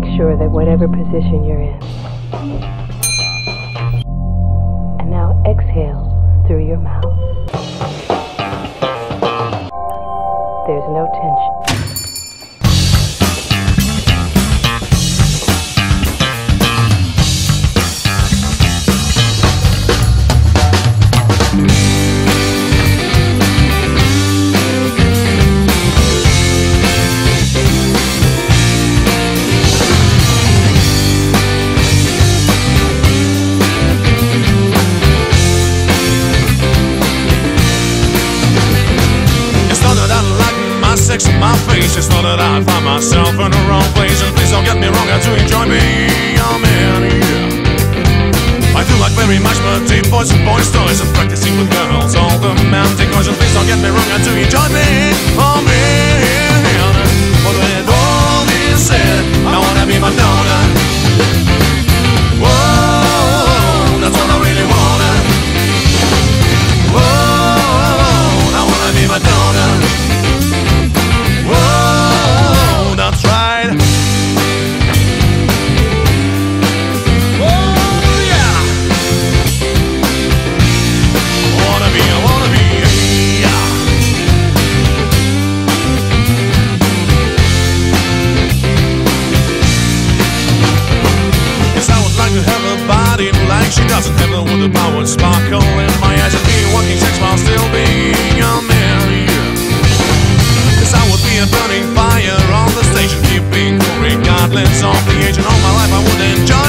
make sure that whatever position you're in. And now exhale through your mouth. There's no tension. My face, it's not that I find myself in the wrong place. And please don't get me wrong, I do enjoy being a man here. I do like very much petite boys and boy stories, and practicing with girls, all the romantic noise. And please don't get me wrong, I do enjoy being a man. But with all this said, I wanna be Madonna. Whoa, that's all I really wanna. Whoa, I wanna be Madonna. She doesn't have the wood power sparkle in my eyes, and being walking sex while still being a man here. Yes, I would be a burning fire on the station, keeping cool regardless of the age, and all my life I would enjoy.